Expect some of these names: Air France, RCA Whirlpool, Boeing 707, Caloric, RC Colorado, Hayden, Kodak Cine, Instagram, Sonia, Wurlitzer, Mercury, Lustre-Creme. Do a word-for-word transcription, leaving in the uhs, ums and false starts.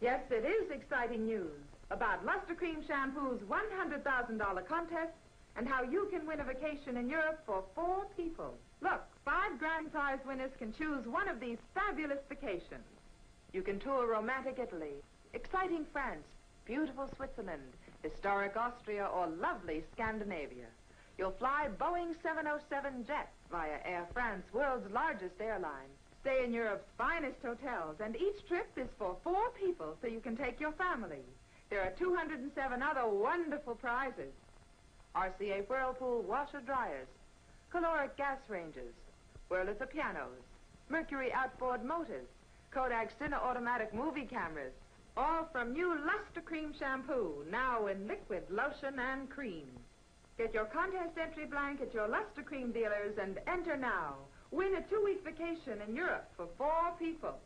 Yes, it is exciting news about Lustre-Creme Shampoo's one hundred thousand dollar contest and how you can win a vacation in Europe for four people. Look, five grand prize winners can choose one of these fabulous vacations. You can tour romantic Italy, exciting France, beautiful Switzerland, historic Austria, or lovely Scandinavia. You'll fly Boeing seven oh seven jets via Air France, world's largest airline. Stay in Europe's finest hotels, and each trip is for four people, so you can take your family. There are two hundred seven other wonderful prizes. R C A Whirlpool washer dryers, Caloric gas ranges, Wurlitzer pianos, Mercury outboard motors, Kodak Cine automatic movie cameras, all from new Lustre-Creme shampoo, now in liquid, lotion, and cream. Get your contest entry blank at your Lustre-Creme dealers and enter now. Win a two-week vacation in Europe for four people.